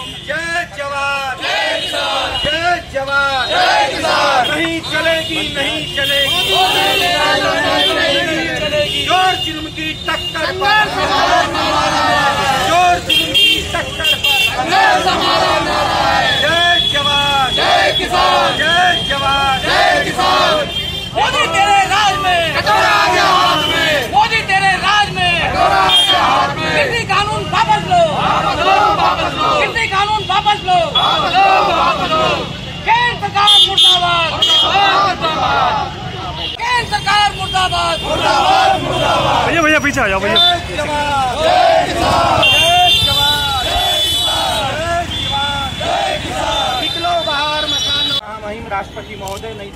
जय जवान जय किसान, जय जवान जय किसान। नहीं चलेगी, नहीं चलेगी, नहीं चलेगी। जोर जुल्म की टक्कर पर जोर जुल्म की टक्कर पर जय जवान जय किसान, जय जवान जय किसान। मोदी तेरे राज में कटोरा के हाथ में, मोदी तेरे राज में कटोरा के हाथ में। कितनी कानून वापस लो, वापस लो, कितनी कानून वापस लो, वापस लो। केंद्र सरकार मुर्दाबाद, केंद्र सरकार मुर्दाबाद, मुर्दाबाद, मुर्दाबाद। भैया भैया पीछे आ जाओ भैया। निकलो बाहर मकान। महिम राष्ट्रपति महोदय नहीं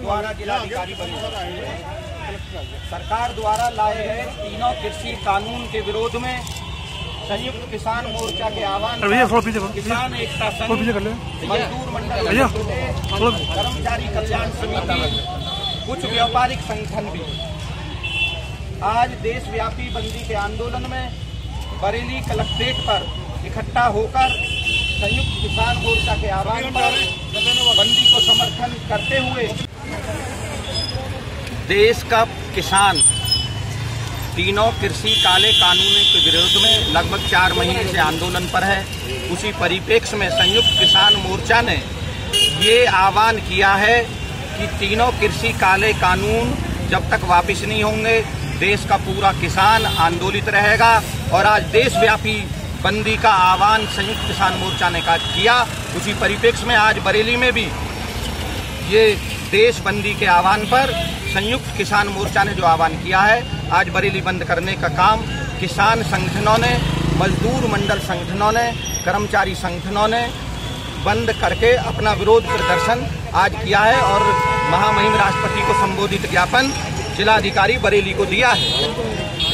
द्वारा जिलाधिकारी बने सरकार द्वारा लाए गए तीनों कृषि कानून के विरोध में संयुक्त किसान मोर्चा के आह्वान पर किसान एकता संघ, मजदूर मंडल, कर्मचारी कल्याण समिति, कुछ व्यापारिक संगठन भी आज देशव्यापी बंदी के आंदोलन में बरेली कलेक्ट्रेट पर इकट्ठा होकर संयुक्त किसान मोर्चा के आह्वान पर बंदी को समर्थन करते हुए देश का किसान तीनों कृषि काले कानूनों के विरोध में लगभग 4 महीने से आंदोलन पर है। उसी परिप्रेक्ष्य में संयुक्त किसान मोर्चा ने ये आह्वान किया है कि तीनों कृषि काले कानून जब तक वापस नहीं होंगे देश का पूरा किसान आंदोलित रहेगा। और आज देशव्यापी बंदी का आह्वान संयुक्त किसान मोर्चा ने किया। उसी परिप्रेक्ष्य में आज बरेली में भी ये देश बंदी के आह्वान पर संयुक्त किसान मोर्चा ने जो आह्वान किया है, आज बरेली बंद करने का काम किसान संगठनों ने, मजदूर मंडल संगठनों ने, कर्मचारी संगठनों ने बंद करके अपना विरोध प्रदर्शन आज किया है। और महामहिम राष्ट्रपति को संबोधित ज्ञापन जिलाधिकारी बरेली को दिया है।